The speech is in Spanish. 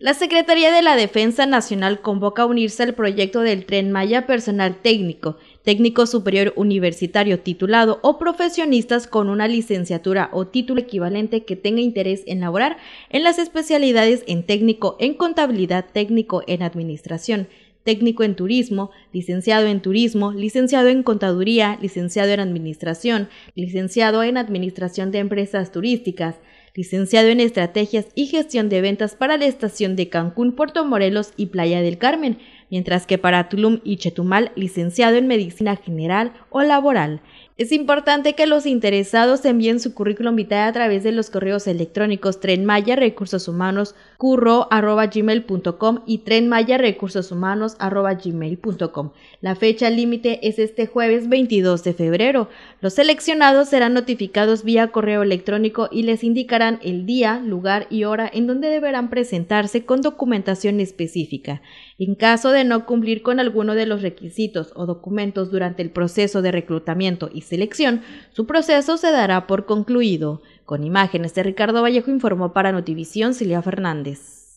La Secretaría de la Defensa Nacional convoca a unirse al proyecto del Tren Maya personal técnico, técnico superior universitario titulado o profesionistas con una licenciatura o título equivalente que tenga interés en laborar en las especialidades en técnico en contabilidad, técnico en administración, técnico en turismo, licenciado en contaduría, licenciado en administración de empresas turísticas, licenciado en Estrategias y Gestión de Ventas para la estación de Cancún, Puerto Morelos y Playa del Carmen, mientras que para Tulum y Chetumal, licenciado en Medicina General o Laboral. Es importante que los interesados envíen su currículum vitae a través de los correos electrónicos trenmayarecursoshumanos@gmail.com y trenmayarecursoshumanos@gmail.com. La fecha límite es este jueves 22 de febrero. Los seleccionados serán notificados vía correo electrónico y les indicarán el día, lugar y hora en donde deberán presentarse con documentación específica. En caso de no cumplir con alguno de los requisitos o documentos durante el proceso de reclutamiento y selección, su proceso se dará por concluido. Con imágenes de Ricardo Vallejo informó para Notivisión Celia Fernández.